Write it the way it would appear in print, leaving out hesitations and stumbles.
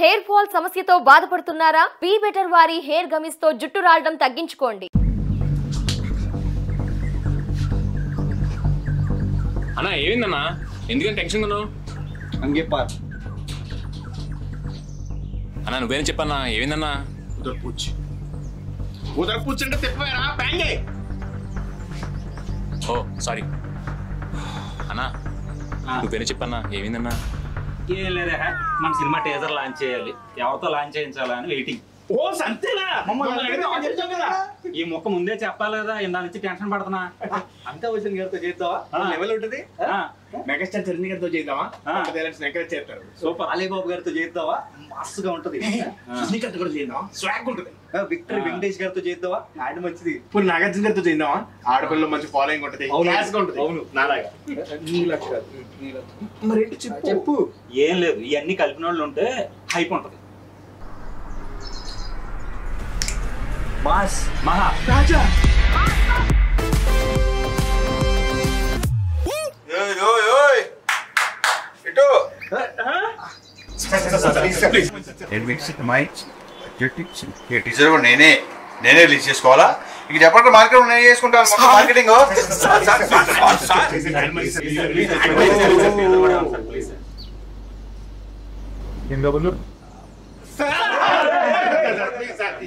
Hair fall సమస్యతో బాధపడుతున్నారా? Be better వారి హెయిర్ గమిస్ తో జుట్టు రాలడం తగ్గించుకోండి. అన్నా ఏమైందన్నా, ఎందుకని టెన్షన్ ఉన్నావు? అంగే పార్ అన్నా, నువ్వేం చెప్పన్నా, ఏమైందన్నా? ఉదరపూచి అంటే తిప్పవేరా, బ్యాంగే. ఓ సారీ అన్నా, నువ్వేనా చెప్పన్నా, ఏమైందన్నా? ఏం లేదా, మన సినిమా టీజర్ లాంచ్ చేయాలి, ఎవరితో లాంచ్ చేయించాలా అని వెయిటింగ్. ఓ అంతేనా, ఈ మొక్క ముందే చెప్పాలి కదా, ఇందా నుంచి టెన్షన్ పడుతున్నా. అంతా వచ్చిన గారితో చేద్దావా, లెవెల్ ఉంటుంది. మెగాస్టార్ చిరంజీవి గారితో చేద్దామా, చేస్తారు. సూపర్ అలీ బాబు గారితో చేద్దావా, మస్తుగా ఉంటుంది. కూడా చేద్దాం, స్వాగ్ ఉంటుంది. విక్టర్ వెంకటేష్ గారితో చేద్దావా, ఆయన మంచిది. ఇప్పుడు నాగార్జున గారితో చేద్దామా, ఆడపిల్లలు మంచి ఫాలోయింగ్ ఉంటుంది. అవును నాలాగా మరి చెప్పు. ఏం లేదు, ఇవన్నీ కలిపిన వాళ్ళు ఉంటే హైప్ ఉంటుంది. Mas, Maha, Raja. Hey, hey, hey! Ito. Please. Admits it, my. Admits it. Hey, teacher, वो नए नए नए नए लीजिए स्कॉला. इक जापान का मार्केट उन्हें ये इसको डाल मार्केटिंग हो. इन दोनों